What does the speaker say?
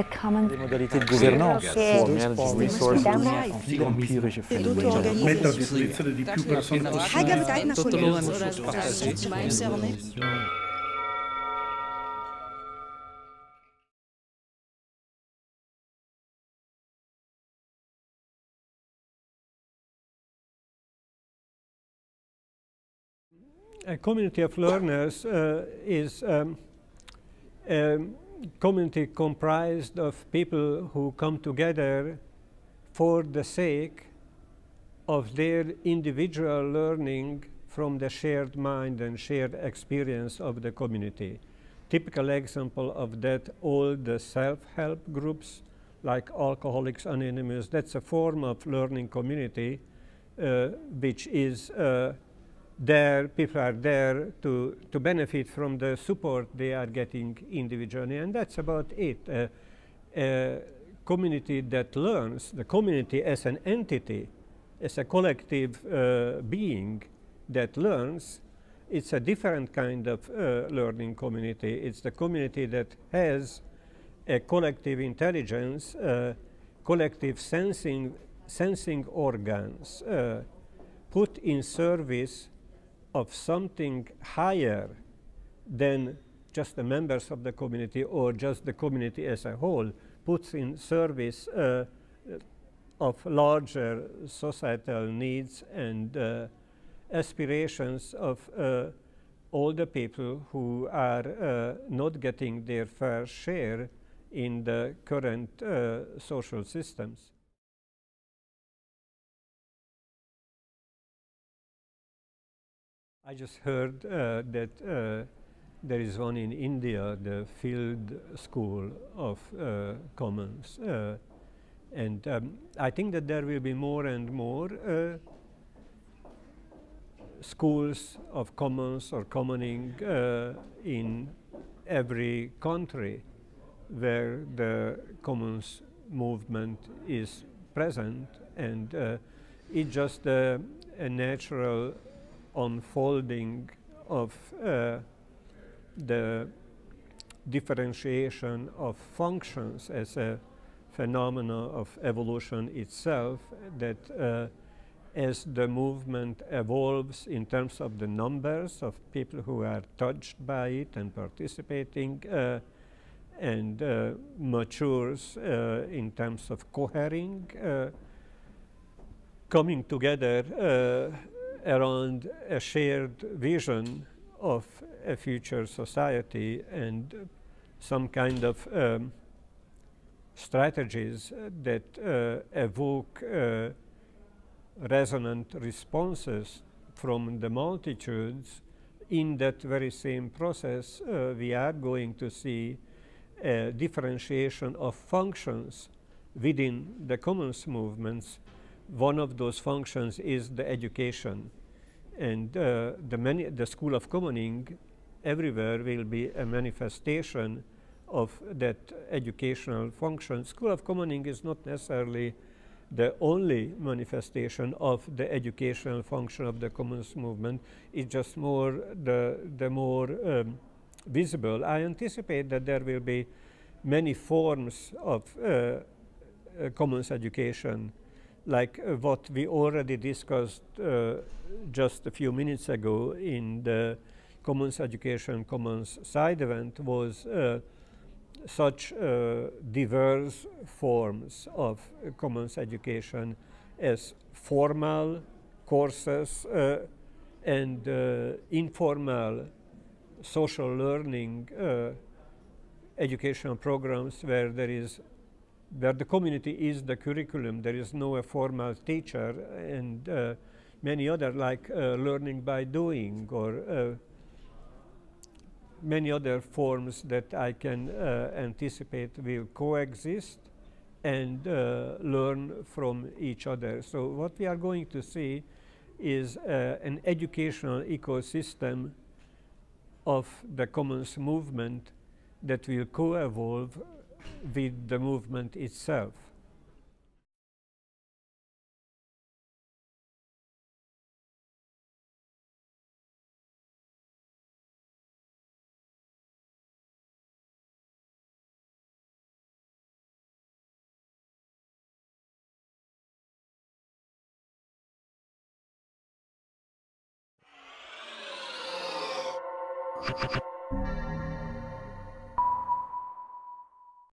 the common resources. A community of learners is a community comprised of people who come together for the sake of their individual learning from the shared mind and shared experience of the community. Typical example of that, all the self-help groups like Alcoholics Anonymous, that's a form of learning community which is there, people are there to benefit from the support they are getting individually, and that's about it. A community that learns, the community as an entity, as a collective being that learns, it's a different kind of learning community. It's the community that has a collective intelligence, collective sensing organs put in service of something higher than just the members of the community or just the community as a whole, puts in service of larger societal needs and aspirations of all the people who are not getting their fair share in the current social systems. I just heard that there is one in India, the Field School of Commons, and I think that there will be more and more schools of commons or commoning in every country where the commons movement is present, and it's just a natural unfolding of the differentiation of functions as a phenomena of evolution itself, that as the movement evolves in terms of the numbers of people who are touched by it and participating, and matures in terms of cohering, coming together around a shared vision of a future society and some kind of strategies that evoke resonant responses from the multitudes. In that very same process, we are going to see a differentiation of functions within the commons movements. One of those functions is the education, and the School of Commoning everywhere will be a manifestation of that educational function. School of Commoning is not necessarily the only manifestation of the educational function of the commons movement. It's just more the more visible. I anticipate that there will be many forms of commons education, like what we already discussed just a few minutes ago in the Commons Education Commons side event, was such diverse forms of commons education as formal courses and informal social learning educational programs where the community is the curriculum, there is no formal teacher, and many other, like learning by doing, or many other forms that I can anticipate will coexist and learn from each other. So what we are going to see is an educational ecosystem of the commons movement that will co-evolve with the movement itself.